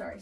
Sorry.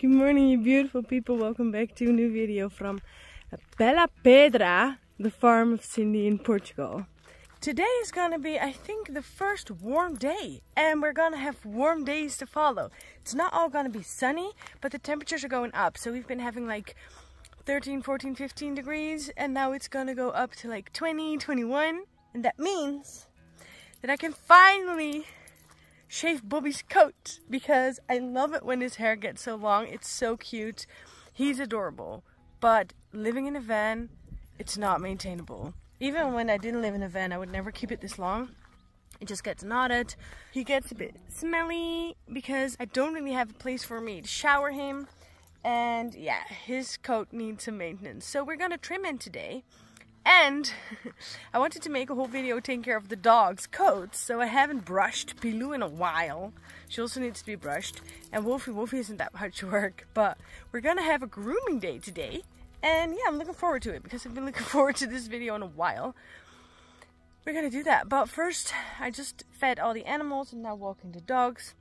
Good morning, you beautiful people. Welcome back to a new video from Bella Pedra, the farm of Cindy in Portugal. Today is gonna be, I think, the first warm day, and we're gonna have warm days to follow. It's not all gonna be sunny, but the temperatures are going up. So we've been having like 13, 14, 15 degrees, and now it's gonna go up to like 20, 21. And that means that I can finally shave Bobby's coat, because I love it when his hair gets so long. It's so cute. He's adorable. But living in a van, it's not maintainable. Even when I didn't live in a van, I would never keep it this long. It just gets knotted. He gets a bit smelly because I don't really have a place for me to shower him. And yeah, his coat needs some maintenance. So we're gonna trim him today. And I wanted to make a whole video taking care of the dog's coats, so I haven't brushed Pilou in a while. She also needs to be brushed, and Wolfie isn't that much work, but we're gonna have a grooming day today, and yeah, I'm looking forward to it because I've been looking forward to this video in a while. We're gonna do that, but first I just fed all the animals and now walking the dogs,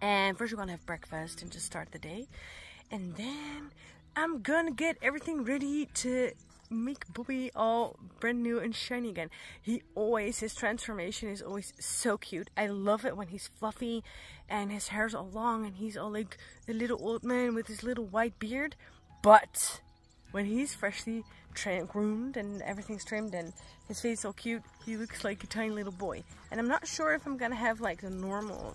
and first we're gonna have breakfast and just start the day, and then I'm gonna get everything ready to make Bobby all brand new and shiny again. His transformation is always so cute. I love it when he's fluffy and his hair's all long and he's all like a little old man with his little white beard. But when he's freshly groomed and everything's trimmed and his face is all cute, he looks like a tiny little boy. And I'm not sure if I'm gonna have like the normal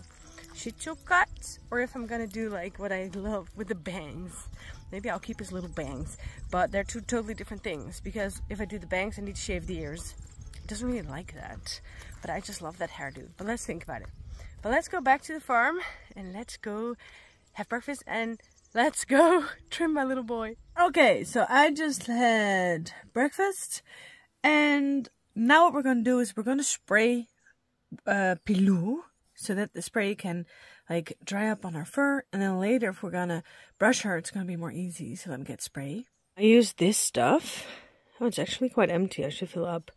shih tzu cut or if I'm gonna do like what I love with the bangs. Maybe I'll keep his little bangs, but they're two totally different things, because if I do the bangs, I need to shave the ears. He doesn't really like that, but I just love that hairdo. But let's think about it. But let's go back to the farm, and let's go have breakfast, and let's go trim my little boy. Okay, so I just had breakfast, and now what we're going to do is we're going to spray Pilou, so that the spray can like dry up on her fur, and then later if we're gonna brush her, it's gonna be more easy. So let me get spray. I use this stuff. Oh, it's actually quite empty. I should fill up.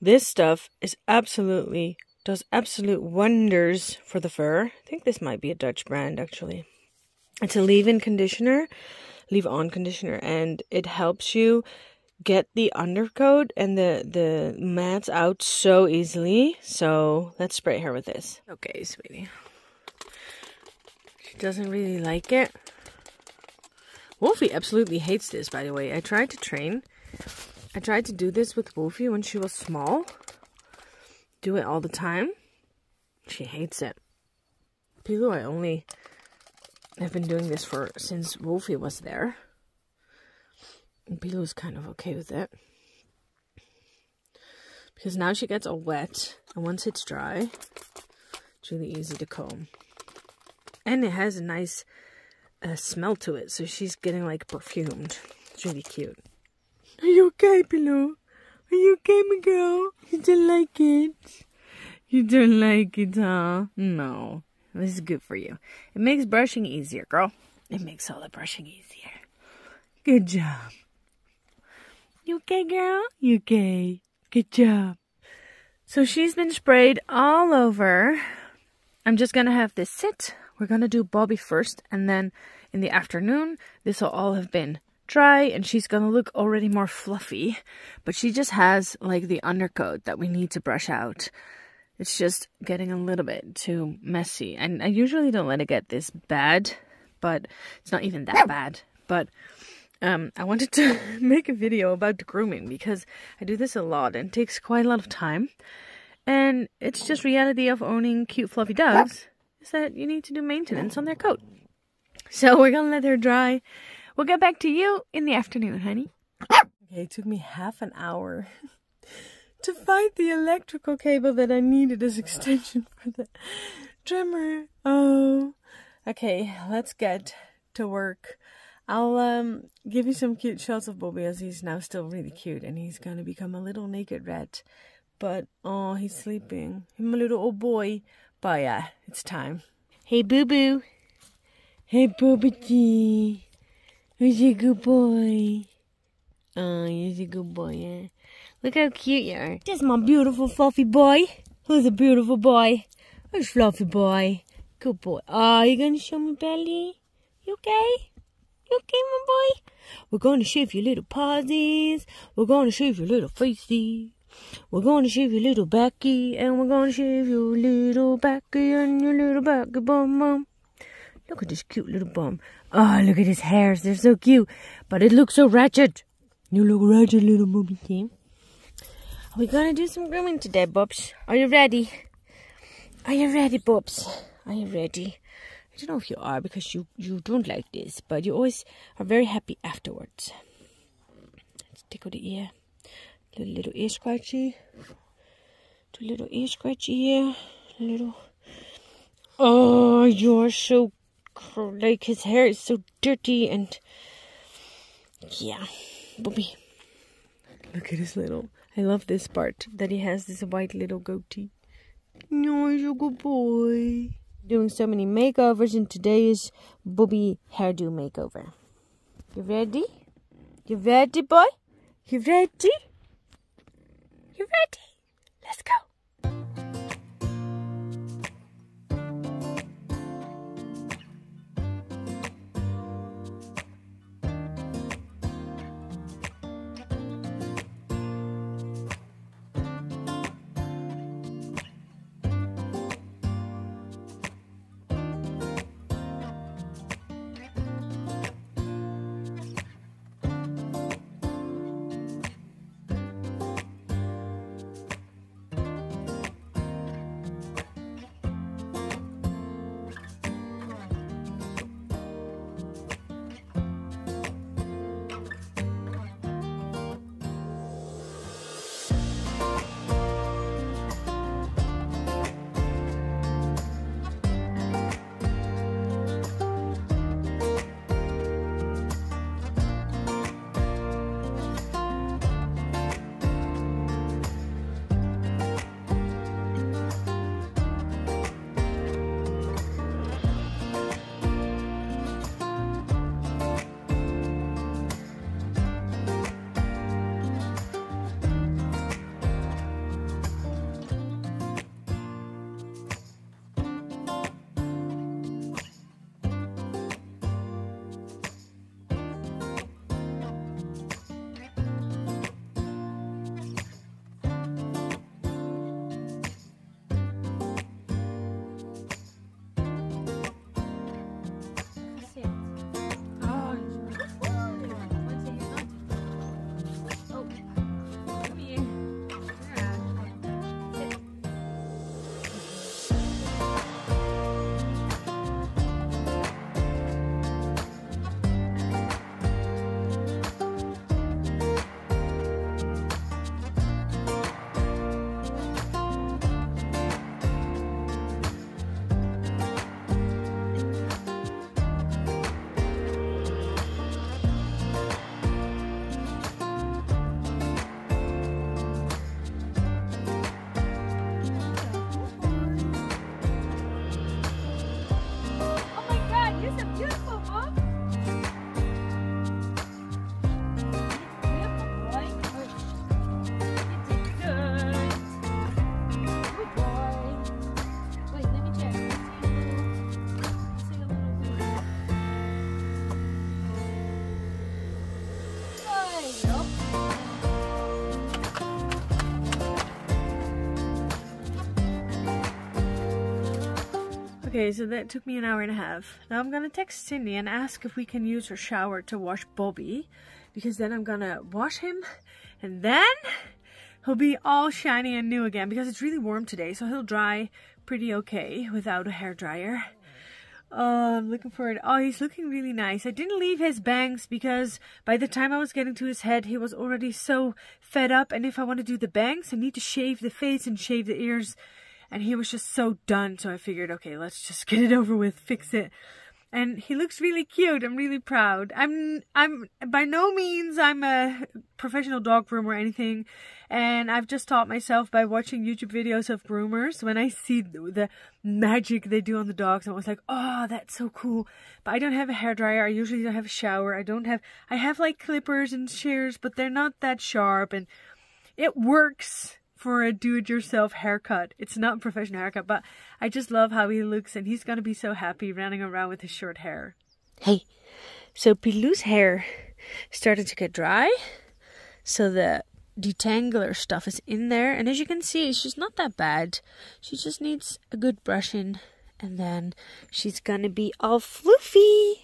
This stuff is absolutely, does absolute wonders for the fur. I think this might be a Dutch brand actually. It's a leave-in conditioner, leave-on conditioner, and it helps you get the undercoat and the mats out so easily. So let's spray her with this. Okay, sweetie. She doesn't really like it. Wolfie absolutely hates this, by the way. I tried to do this with Wolfie when she was small. Do it all the time. She hates it. Pilou, I only have been doing this since Wolfie was there. And Pilou's kind of okay with it, because now she gets all wet, and once it's dry, it's really easy to comb. And it has a nice smell to it, so she's getting like perfumed. It's really cute. Are you okay, Pilou? Are you okay, my girl? You don't like it? You don't like it, huh? No. This is good for you. It makes brushing easier, girl. It makes all the brushing easier. Good job. You okay, girl? You okay? Good job. So she's been sprayed all over. I'm just gonna have this sit. We're gonna do Bobby first, and then in the afternoon this will all have been dry and she's gonna look already more fluffy. But she just has like the undercoat that we need to brush out. It's just getting a little bit too messy, and I usually don't let it get this bad, but it's not even that bad. But I wanted to make a video about grooming, because I do this a lot and it takes quite a lot of time. And it's just reality of owning cute fluffy dogs is that you need to do maintenance on their coat. So we're gonna let her dry. We'll get back to you in the afternoon, honey. Okay, it took me half an hour to find the electrical cable that I needed as extension for the trimmer. Oh, okay, let's get to work. I'll give you some cute shots of Bobby as he's now still really cute and he's gonna become a little naked rat. But, oh, he's sleeping. He's a little old boy. But yeah, it's time. Hey, Boo-Boo. Hey, Bobby. Who's a good boy? Oh, he's a good boy, yeah. Look how cute you are. This is my beautiful fluffy boy. Who's a beautiful boy? Who's a fluffy boy? Good boy. Oh, you gonna show me belly? You okay? You okay, my boy? We're gonna shave your little paws. We're gonna shave your little faces. We're gonna shave your little backy, and we're gonna shave your little backy and your little backy bum bum. Look at this cute little bum. Oh, look at his hairs, they're so cute. But it looks so ratchet. You look ratchet, little Bobby team. We're gonna do some grooming today, Bobs. Are you ready? Are you ready, Bobs? Are you ready? I don't know if you are, because you don't like this, but you always are very happy afterwards. Let's tickle the ear. Little ear scratchy. Do a little ear scratchy here. Little. Oh, you're so. Like, his hair is so dirty and. Yeah. Bobby. Look at his little. I love this part that he has this white little goatee. No, he's a good boy. Doing so many makeovers, and today is Bobby hairdo makeover. You ready? You ready, boy? You ready? You ready? Let's go. Okay, so that took me an hour and a half. Now I'm gonna text Cindy and ask if we can use her shower to wash Bobby, because then I'm gonna wash him and then He'll be all shiny and new again because it's really warm today, so he'll dry pretty okay without a hairdryer. Oh, I'm looking for it. Oh, he's looking really nice. I didn't leave his bangs because by the time I was getting to his head, he was already so fed up. And if I want to do the bangs, I need to shave the face and shave the ears. And he was just so done. So I figured, okay, let's just get it over with, fix it. And he looks really cute. I'm really proud. I'm by no means I'm a professional dog groomer or anything. And I've just taught myself by watching YouTube videos of groomers. When I see the magic they do on the dogs, I'm always like, oh, that's so cool. But I don't have a hairdryer. I usually don't have a shower. I have like clippers and shears, but they're not that sharp. And it works for a do-it-yourself haircut. It's not a professional haircut, but I just love how he looks, and he's gonna be so happy running around with his short hair. Hey, so Pilou's hair started to get dry, so the detangler stuff is in there, and as you can see, she's not that bad. She just needs a good brushing, and then she's gonna be all floofy.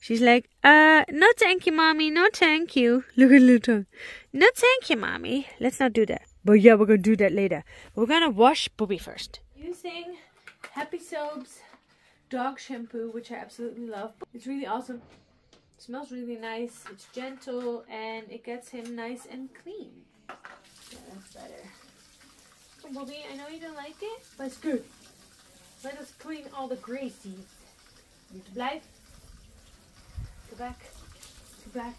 She's like, no thank you, mommy, no thank you. Look at little tongue. No thank you, mommy. Let's not do that. But yeah, we're gonna do that later. We're gonna wash Bobby first. Using Happy Soaps dog shampoo, which I absolutely love. It's really awesome. It smells really nice. It's gentle and it gets him nice and clean. Yeah, that's better. Oh, Bobby, I know you don't like it, but it's good. Let us clean all the gray seeds. Blijf. Go back,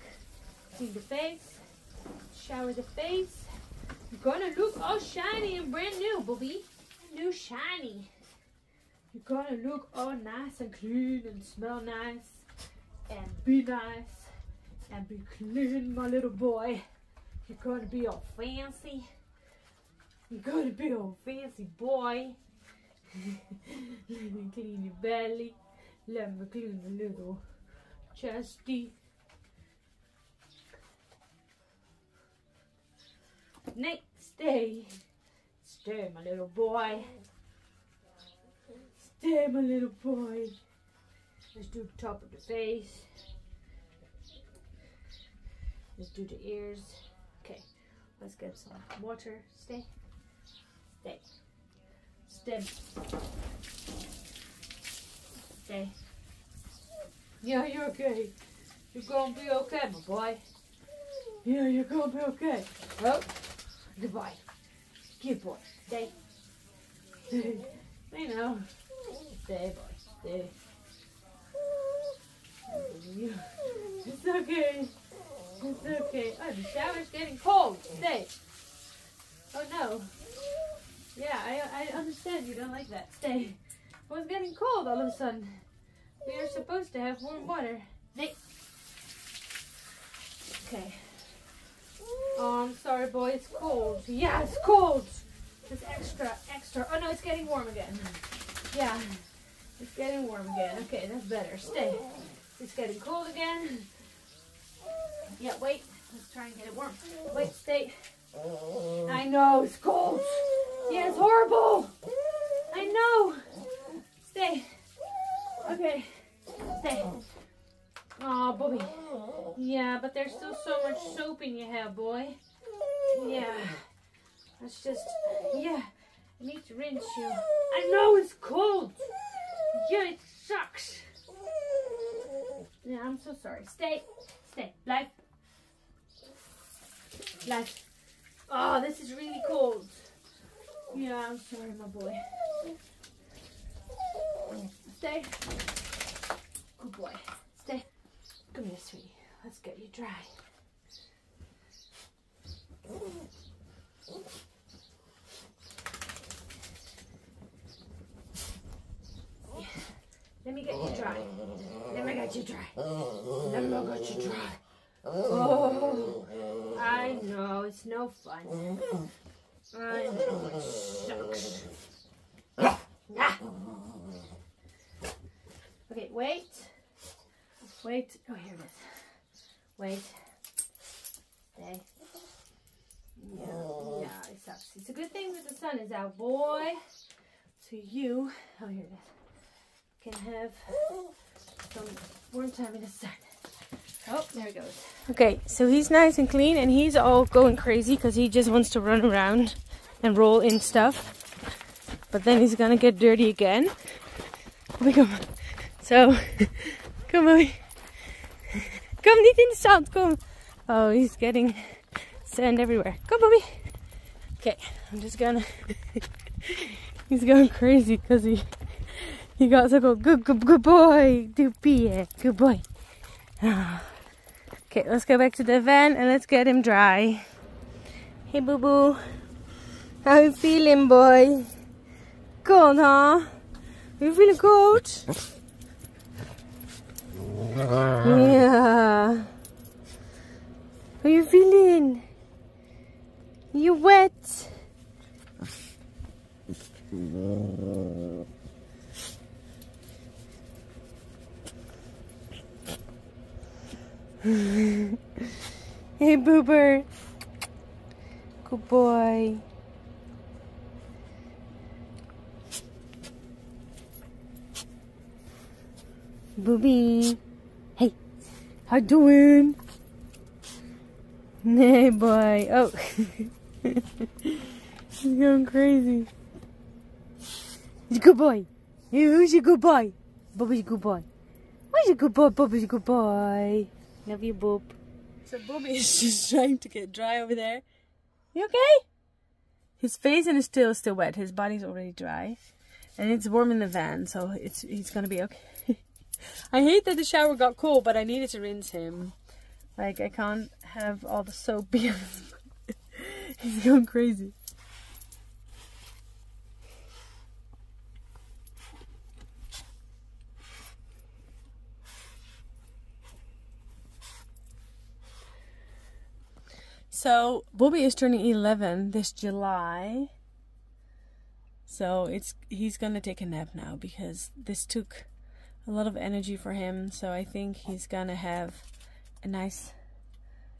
clean the face, shower the face. You're gonna look all shiny and brand new, Bobby. New shiny. You're gonna look all nice and clean and smell nice and be nice and be clean, my little boy. You're gonna be all fancy. You're gonna be all fancy, boy. Let me clean your belly. Let me clean the little chesty. Next day, stay my little boy. Stay my little boy. Let's do the top of the face. Let's do the ears. Okay, let's get some water. Stay. Stay. Stay. Stay. Yeah, you're okay. You're gonna be okay, my boy. Yeah, you're gonna be okay. Well, goodbye. Good boy. Stay. Stay. I know. Stay, boy. Stay. It's okay. It's okay. Oh, the shower's getting cold. Stay. Oh, no. Yeah, I understand you don't like that. Stay. Well, it's getting cold all of a sudden. We are supposed to have warm water. Okay. Oh, I'm sorry, boy. It's cold. Yeah, it's cold. It's extra. Oh, no, it's getting warm again. Yeah, it's getting warm again. Okay, that's better. Stay. It's getting cold again. Yeah, wait. Let's try and get it warm. Wait, stay. I know, it's cold. Yeah, it's horrible. I know. Stay. Okay. Stay. Aw, Bobby. Yeah, but there's still so much soap in your hair, boy. Yeah. That's just... yeah. I need to rinse you. I know it's cold. Yeah, it sucks. Yeah, I'm so sorry. Stay. Stay. Life. Life. Oh, this is really cold. Yeah, I'm sorry, my boy. Stay. Good boy. Stay. Come here, sweetie. Let's get you dry. Yeah. Let me get you dry. Let me get you dry. Let me get you dry. Oh, I know. It's no fun. I know. It sucks. Ah. Okay, wait. Wait. Oh, here it is. Wait. Stay. Yeah, it sucks. It's a good thing that the sun is out, boy. So you, oh, here it is, can have some warm time in the sun. Oh, there he goes. Okay, so he's nice and clean and he's all going crazy because he just wants to run around and roll in stuff. But then he's gonna get dirty again. Oh, come on. So, come on. Come, niet in the zand, come. Oh, he's getting sand everywhere. Come, Bobby. Okay, I'm just gonna... He's going crazy because he got so cold. Good boy, Doopie. Good boy. Oh. Okay, let's go back to the van and let's get him dry. Hey, boo-boo. How you feeling, boy? Cold, huh? Are you feeling cold? Yeah. How you feeling? You wet? Hey, Boober. Good boy. Booby. Hey, how doing? Hey, boy. Oh. He's going crazy. He's a good boy. Who's a good boy? Bobby's a good boy. Why's a good boy? Bobby's a good boy. Love you, Bob. So Bobby is just trying to get dry over there. You okay? His face and his tail is still wet. His body's already dry. And it's warm in the van, so he's gonna be okay. I hate that the shower got cold, but I needed to rinse him. Like, I can't have all the soap because he's going crazy. So, Bobby is turning 11 this July. So, he's gonna take a nap now because this took a lot of energy for him. So, I think he's gonna have a nice...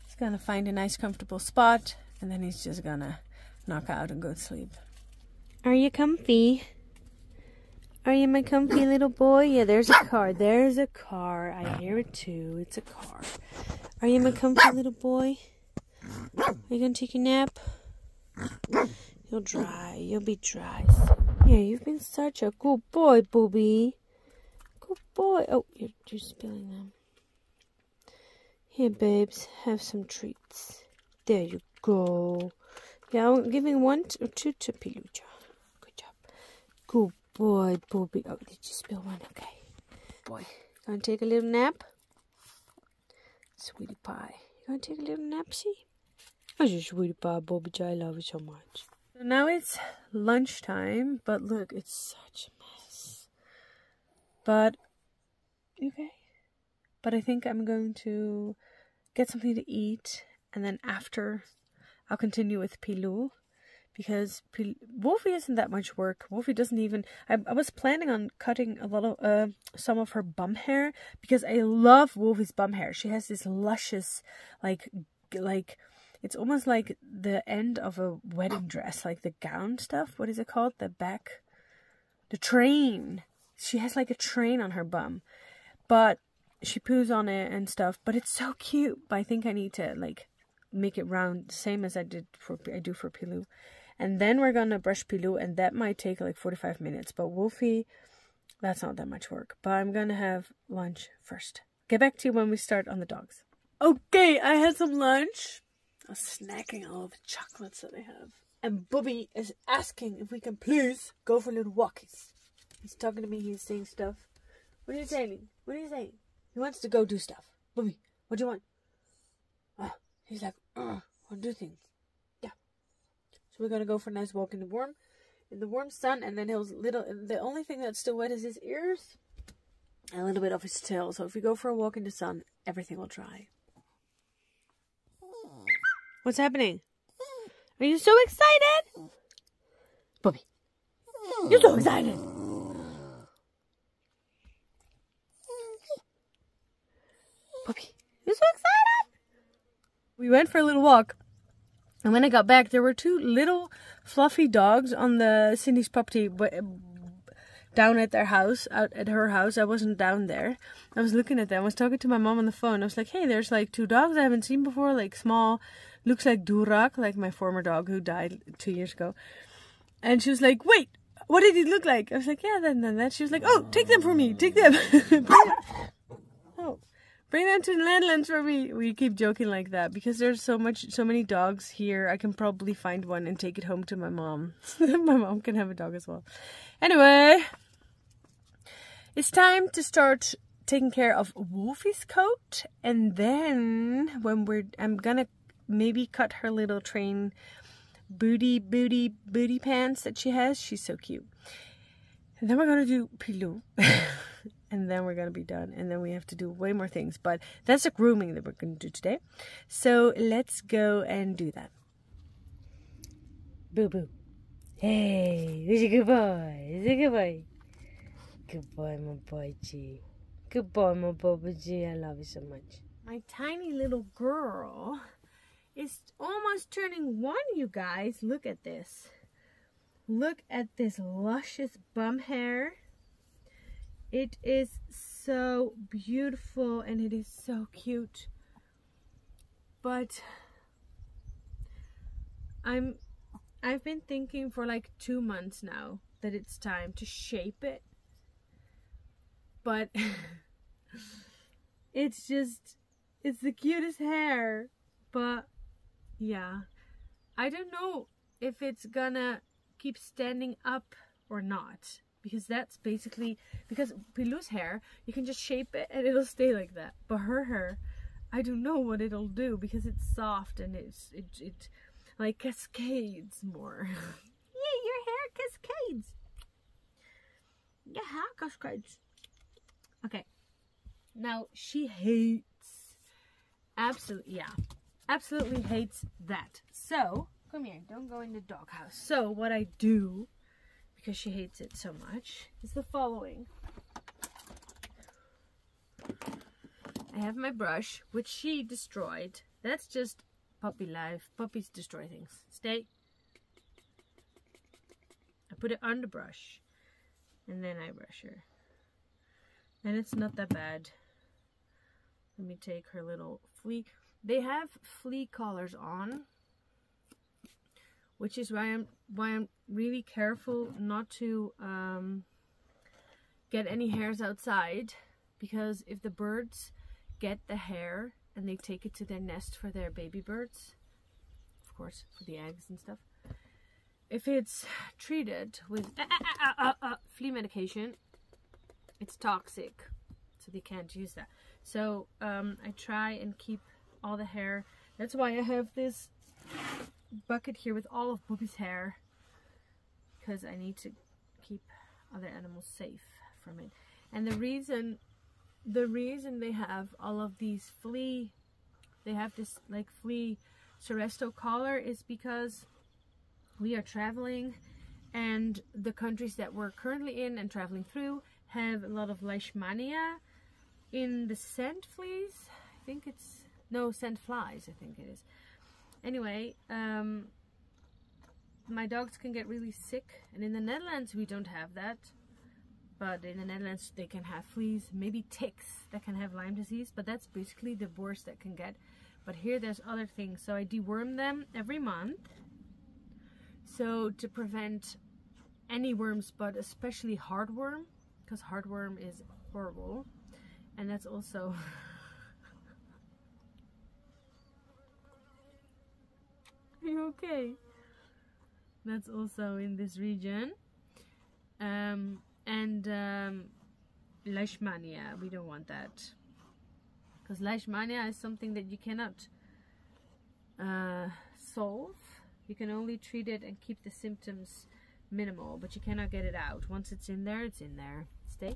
He's gonna find a nice comfortable spot. And then he's just gonna knock out and go to sleep. Are you comfy? Are you my comfy little boy? Yeah, there's a car. There's a car. I hear it too. It's a car. Are you my comfy little boy? Are you gonna take a nap? You'll dry. You'll be dry. Yeah, you've been such a good boy, Booby. Good boy. Oh, you're spilling them. Here, babes, have some treats. There you go. Yeah, I'm giving 1 or 2 to Pilou. Good job. Good boy, Booby. Oh, did you spill one? Okay. Boy, gonna take a little nap. Sweetie pie. You gonna take a little napsy? Oh, you sweetie pie, Bobby. I love you so much. So now it's lunchtime, but look, it's such a mess. But okay. But I think I'm going to get something to eat, and then after, I'll continue with Pilou, because Wolfie isn't that much work. Wolfie doesn't even. I was planning on cutting a lot of some of her bum hair because I love Wolfie's bum hair. She has this luscious, like it's almost like the end of a wedding dress, like the gown stuff. What is it called? The back, the train. She has like a train on her bum, but she poos on it and stuff, but it's so cute. But I think I need to like make it round, same as I do for Pilou, and then we're gonna brush Pilou, and that might take like 45 minutes. But Wolfie, that's not that much work. But I'm gonna have lunch first. Get back to you when we start on the dogs. Okay, I had some lunch. I was snacking all the chocolates that I have, and Bobby is asking if we can please go for little walkies. He's talking to me. He's saying stuff. What are you saying? What are you saying? He wants to go do stuff. Bobby, what do you want? Oh, he's like, I want to do things. Yeah. So we're going to go for a nice walk in the warm sun. And then the only thing that's still wet is his ears and a little bit of his tail. So if we go for a walk in the sun, everything will dry. What's happening? Are you so excited? Bobby, you're so excited. Bobby, you're so excited! We went for a little walk, and when I got back, there were 2 little fluffy dogs on Cindy's property, but down at their house, out at her house. I wasn't down there. I was looking at them. I was talking to my mom on the phone. I was like, hey, there's like two dogs I haven't seen before, like small, looks like Durak, like my former dog who died 2 years ago. And she was like, wait, what did it look like? I was like, yeah, then that. She was like, oh, take them for me, take them. Bring them to the Netherlands for me. We keep joking like that because there's so many dogs here. I can probably find one and take it home to my mom. My mom can have a dog as well. Anyway, it's time to start taking care of Wolfie's coat, and then when I'm gonna maybe cut her little train booty pants that she has. She's so cute. And then we're gonna do Pilou. And then we're going to be done. And then we have to do way more things. But that's the grooming that we're going to do today. So let's go and do that. Boo Boo. Hey, who's a good boy? Who's a good boy? Good boy, my boy G. Good boy, my Bobby G. I love you so much. My tiny little girl is almost turning one, you guys. Look at this. Look at this luscious bum hair. It is so beautiful and it is so cute, but I've been thinking for like 2 months now that it's time to shape it, but it's the cutest hair, but yeah, I don't know if it's gonna keep standing up or not. Because that's basically, because Pilou's hair, you can just shape it and it'll stay like that. But her hair, I don't know what it'll do because it's soft and it like cascades more. Yeah, your hair cascades. Your hair cascades. Okay. Now she hates, absolutely hates that. So, come here, don't go in the doghouse. So what I do, because she hates it so much, is the following. I have my brush, which she destroyed. That's just puppy life. Puppies destroy things. Stay. I put it on the brush, and then I brush her. And it's not that bad. Let me take her little flea. They have flea collars on, which is why I'm really careful not to get any hairs outside, because if the birds get the hair and they take it to their nest for their baby birds, of course for the eggs and stuff, if it's treated with flea medication, it's toxic, so they can't use that. So I try and keep all the hair. That's why I have this bucket here with all of Bobby's hair, because I need to keep other animals safe from it. And the reason they have all of these flea, they have this like flea Seresto collar, is because we are traveling, and the countries that we're currently in and traveling through have a lot of leishmania in the sand fleas. I think it's, no, sand flies, I think it is. Anyway, my dogs can get really sick, and in the Netherlands we don't have that, but in the Netherlands they can have fleas, maybe ticks that can have Lyme disease, but that's basically the worst that can get. But here there's other things, so I deworm them every month, so to prevent any worms, but especially heartworm, because heartworm is horrible, and that's also... Okay, that's also in this region, and leishmania, we don't want that, because leishmania is something that you cannot solve. You can only treat it and keep the symptoms minimal, but you cannot get it out. Once it's in there, it's in there. Stay.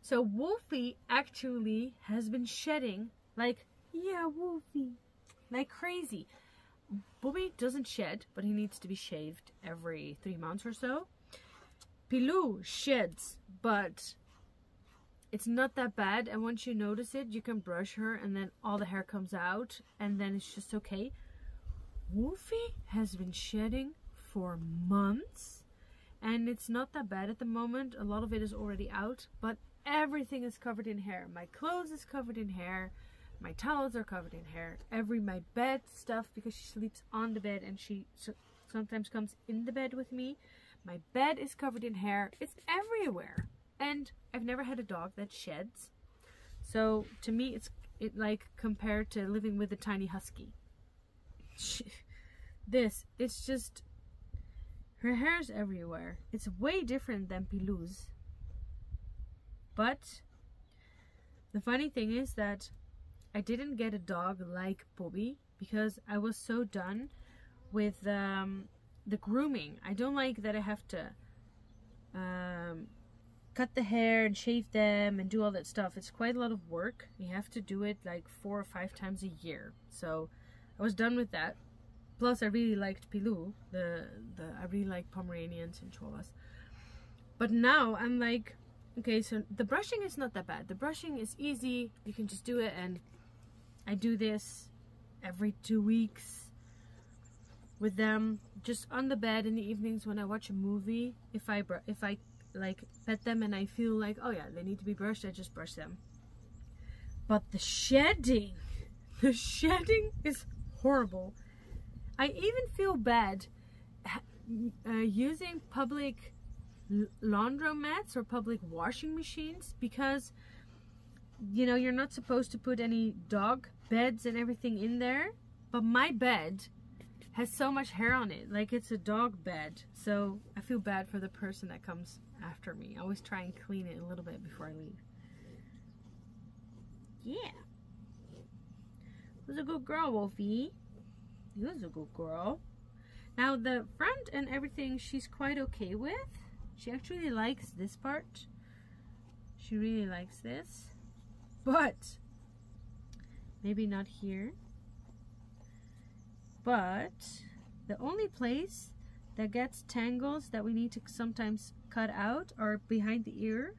So Wolfie actually has been shedding like, yeah, Wolfie, like crazy. Bobby doesn't shed, but he needs to be shaved every 3 months or so. Pilou sheds, but it's not that bad. And once you notice it, you can brush her and then all the hair comes out and then it's just okay. Wolfie has been shedding for months, and it's not that bad at the moment. A lot of it is already out, but everything is covered in hair. My clothes is covered in hair. My towels are covered in hair. My bed stuff, because she sleeps on the bed and she sometimes comes in the bed with me. My bed is covered in hair. It's everywhere. And I've never had a dog that sheds. So to me, it's like compared to living with a tiny husky. It's just, her hair's everywhere. It's way different than Pilou's. But the funny thing is that I didn't get a dog like Bobby because I was so done with the grooming. I don't like that I have to cut the hair and shave them and do all that stuff. It's quite a lot of work. You have to do it like 4 or 5 times a year. So I was done with that. Plus I really liked Pilou. I really like Pomeranians and Chihuahuas. But now I'm like, okay, so the brushing is not that bad. The brushing is easy. You can just do it, and I do this every 2 weeks with them, just on the bed in the evenings when I watch a movie. If I like pet them and I feel like, oh yeah, they need to be brushed, I just brush them. But the shedding is horrible. I even feel bad using public laundromats or public washing machines, because you know you're not supposed to put any dog beds and everything in there, but my bed has so much hair on it, like it's a dog bed. So I feel bad for the person that comes after me. I always try and clean it a little bit before I leave. Yeah, it was a good girl, Wolfie. It was a good girl. Now the front and everything she's quite okay with. She actually likes this part. She really likes this. But maybe not here. But the only place that gets tangles that we need to sometimes cut out are behind the ear.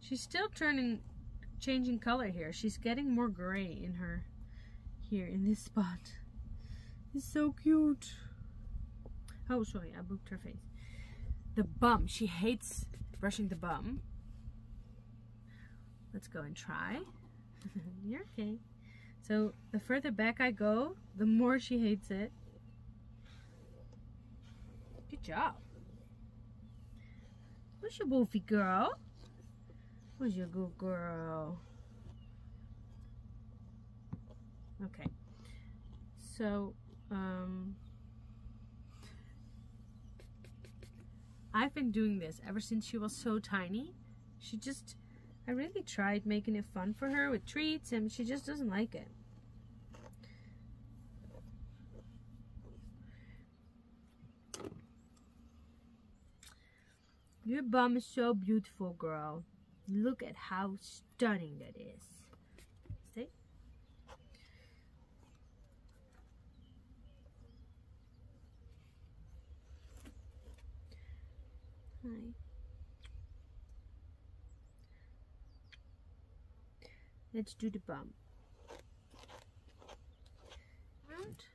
She's still changing color here. She's getting more gray in her here in this spot. It's so cute. Oh, sorry, I booped her face. The bum. She hates brushing the bum. Let's go and try. You're okay. So the further back I go, the more she hates it. Good job. What's your Wolfie girl? What's your good girl? Okay. So... I've been doing this ever since she was so tiny. I really tried making it fun for her with treats, and she just doesn't like it. Your bum is so beautiful, girl. Look at how stunning that is. See? Hi. Let's do the bum. Good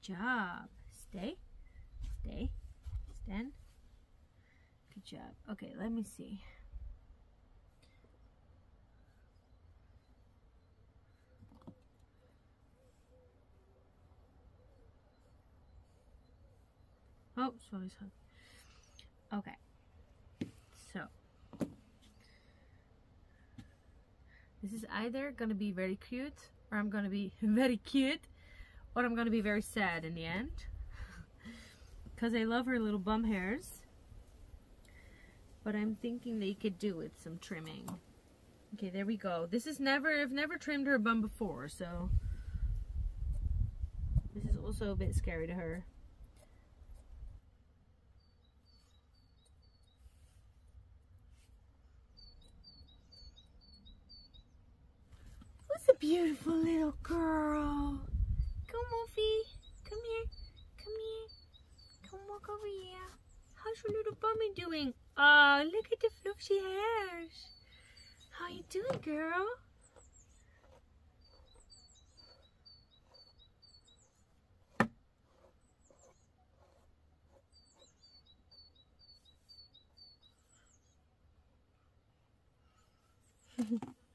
job. Stay. Stand. Good job. Okay, let me see. Oh, sorry. Okay. So, this is either going to be very cute, or I'm going to be very cute, or I'm going to be very sad in the end. Because I love her little bum hairs. But I'm thinking they could do with some trimming. Okay, there we go. This is I've never trimmed her bum before, so this is also a bit scary to her. Beautiful little girl. Come, Wolfie. Come here. Come walk over here. How's your little bummy doing? Oh, look at the fluffy hairs. How you doing, girl?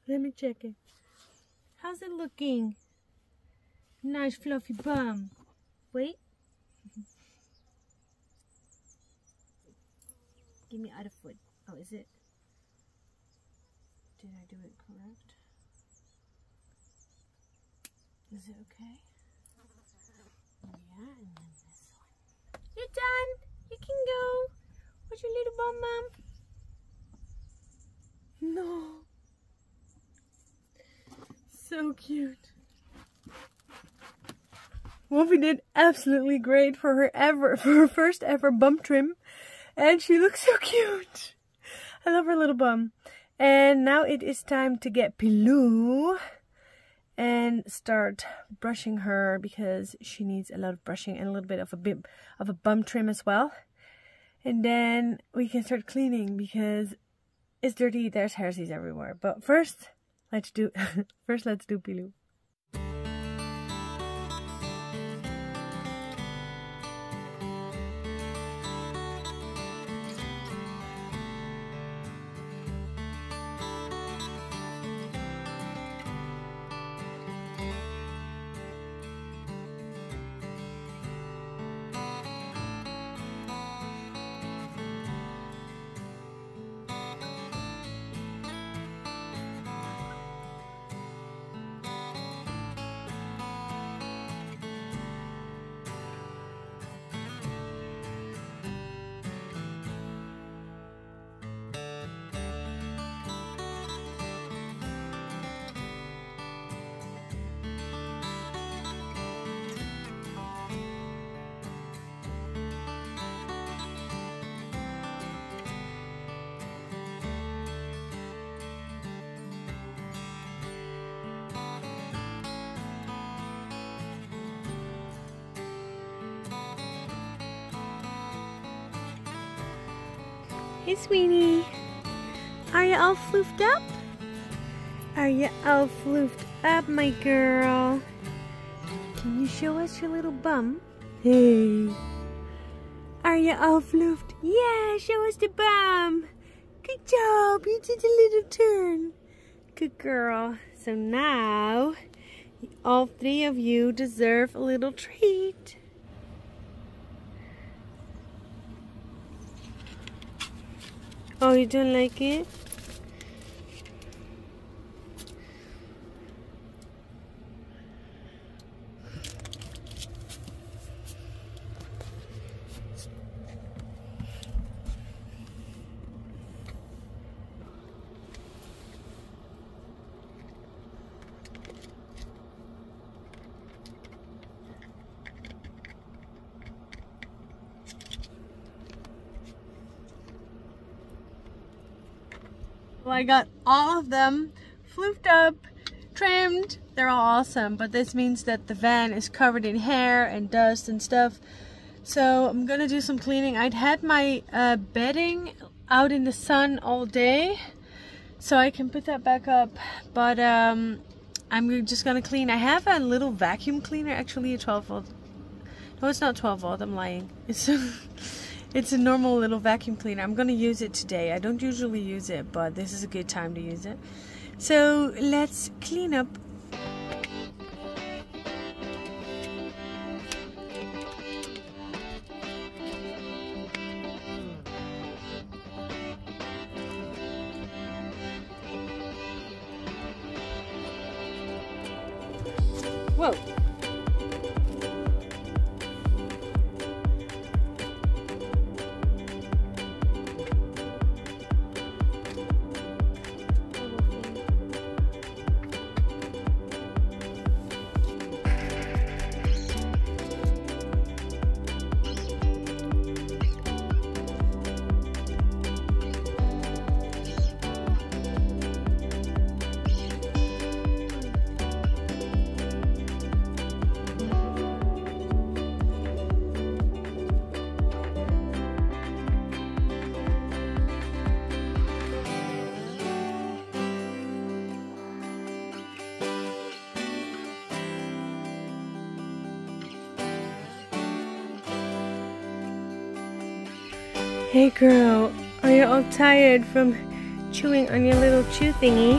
Let me check it. How's it looking? Nice fluffy bum. Wait. Give me other foot. Oh, is it? Did I do it correct? Is it okay? Yeah, and then this one. You're done. You can go. What's your little bum, Mom? No. So cute. Wolfie did absolutely great for her first ever bum trim, and she looks so cute. I love her little bum. And now it is time to get Pilou and start brushing her because she needs a lot of brushing and a little bit of a bum trim as well. And then we can start cleaning because it's dirty. There's hairsies everywhere. But first, let's do Pilou. Hey Sweeney, are you all floofed up? Are you all floofed up, my girl? Can you show us your little bum? Hey. Are you all floofed? Yeah, show us the bum. Good job, you did a little turn. Good girl. So now, all three of you deserve a little treat. Oh, you don't like it? I got all of them floofed up, trimmed. They're all awesome, but this means that the van is covered in hair and dust and stuff. So I'm gonna do some cleaning. I'd had my bedding out in the sun all day, so I can put that back up, but I'm just gonna clean. I have a little vacuum cleaner, actually a 12 volt. No, it's not 12 volt, I'm lying. It's a normal little vacuum cleaner. I'm gonna use it today. I don't usually use it, but this is a good time to use it. So let's clean up. Whoa. Hey girl, are you all tired from chewing on your little chew thingy.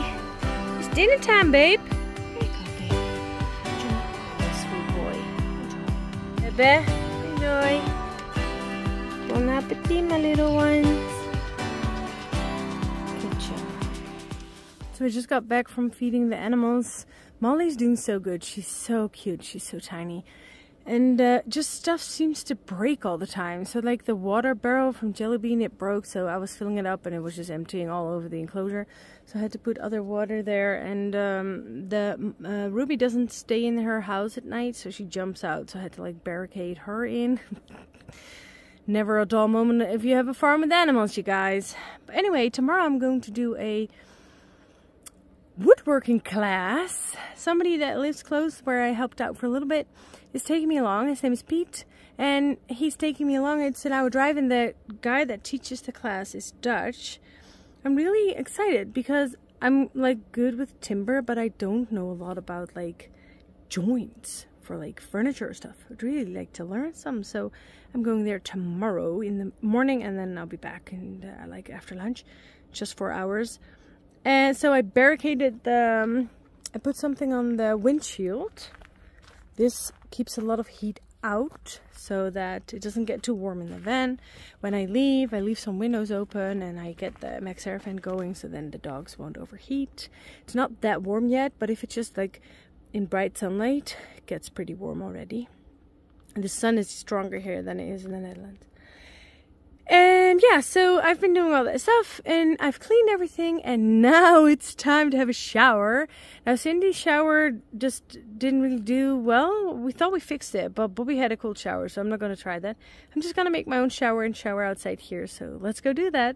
It's dinner time, babe. There you go, babe. Enjoy. Oh, sweet boy. Enjoy. Bebe, enjoy. Bon appetit, my little ones. Good job. So we just got back from feeding the animals. Molly's doing so good. She's so cute. She's so tiny. And just stuff seems to break all the time. So like the water barrel from Jelly Bean, it broke. So I was filling it up and it was just emptying all over the enclosure. So I had to put other water there. And Ruby doesn't stay in her house at night, so she jumps out. So I had to like barricade her in. Never a dull moment if you have a farm with animals, you guys. But anyway, tomorrow I'm going to do a woodworking class. Somebody that lives close where I helped out for a little bit is taking me along. His name is Pete, and he's taking me along. It's an hour drive, and the guy that teaches the class is Dutch. I'm really excited because I'm like good with timber, but I don't know a lot about like joints for like furniture stuff. I'd really like to learn some, so I'm going there tomorrow in the morning, and then I'll be back and like after lunch, just 4 hours. And so I barricaded the, I put something on the windshield. This keeps a lot of heat out so that it doesn't get too warm in the van. When I leave some windows open and I get the MaxAir fan going, so then the dogs won't overheat. It's not that warm yet, but if it's just like in bright sunlight, it gets pretty warm already. And the sun is stronger here than it is in the Netherlands. And yeah, so I've been doing all that stuff and I've cleaned everything, and now it's time to have a shower. Now Cindy's shower just didn't really do well. We thought we fixed it, but Bobby had a cold shower, so I'm not going to try that. I'm just going to make my own shower and shower outside here, so let's go do that.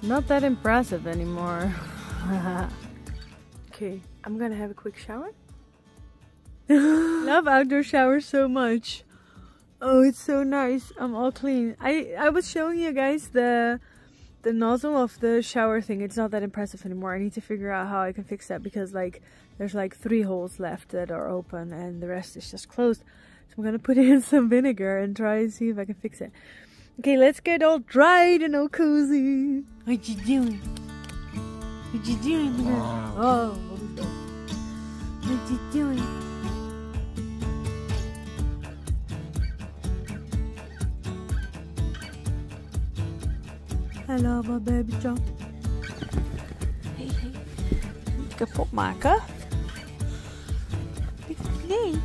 Not that impressive anymore. Okay, I'm gonna have a quick shower. Love outdoor showers so much. Oh, it's so nice. I'm all clean. I was showing you guys the nozzle of the shower thing. It's not that impressive anymore. I need to figure out how I can fix that, because like there's like 3 holes left that are open and the rest is just closed. So I'm gonna put in some vinegar and try and see if I can fix it. Okay, let's get all dried and all cozy. What you doing? What you doing here? Oh, what you doing? Hallo, mijn babytje. Hey, hey. Niet kapot maken. Nee.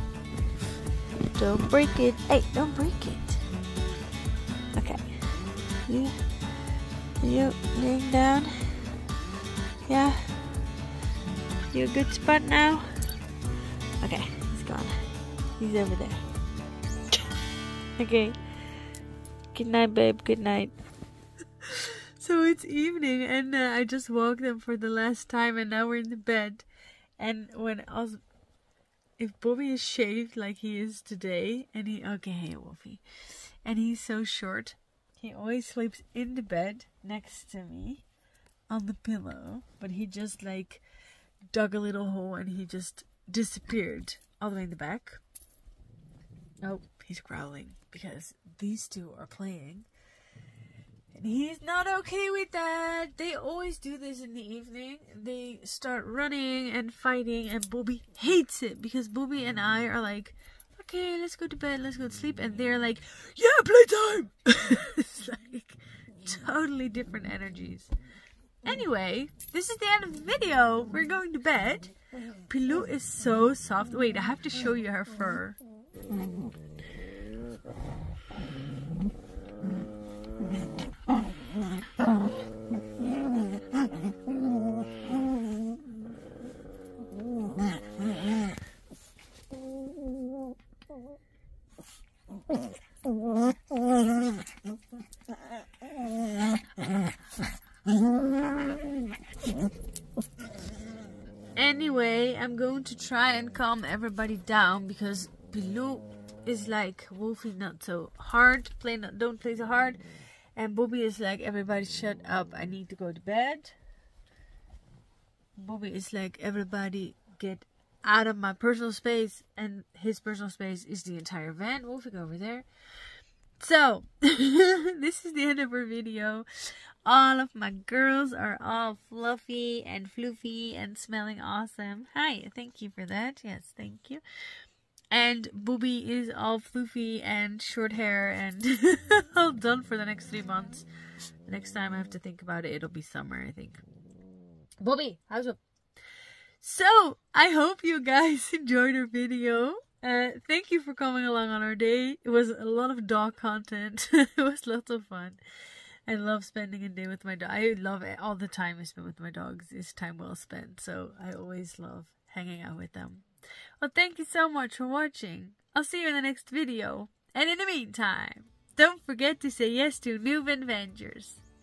Don't break it. Hey, don't break it. Yeah. You laying down? Yeah. You a good spot now? Okay, he's gone. He's over there. Okay. Good night, babe. Good night. So it's evening, and I just walked them for the last time, and now we're in the bed. And when if Bobby is shaved like he is today, and okay, hey Wolfie, and he's so short. He always sleeps in the bed next to me on the pillow, but he just like dug a little hole and he just disappeared all the way in the back. Oh, he's growling because these two are playing and he's not okay with that. They always do this in the evening. They start running and fighting, and Bobby hates it because Bobby and I are like, okay, let's go to bed, let's go to sleep, and they're like, yeah, playtime! It's like totally different energies. Anyway, this is the end of the video. We're going to bed. Pilou is so soft. Wait, I have to show you her fur. going to try and calm everybody down because Pilou is like, Wolfie, not so hard. Don't play so hard. And Bobby is like, everybody shut up, I need to go to bed. Bobby is like, everybody get out of my personal space. And his personal space is the entire van. Wolfie, go over there. So, this is the end of our video. All of my girls are all fluffy and floofy and smelling awesome. Hi, thank you for that. Yes, thank you. And Bobby is all floofy and short hair and all done for the next 3 months. The next time I have to think about it, it'll be summer, I think. Bobby, how's up? So, I hope you guys enjoyed our video. Thank you for coming along on our day. It was a lot of dog content. It was lots of fun. I love spending a day with my dog. I love it. All the time I spend with my dogs is time well spent. So, I always love hanging out with them. Well, thank you so much for watching. I'll see you in the next video. And in the meantime, don't forget to say yes to new adventures.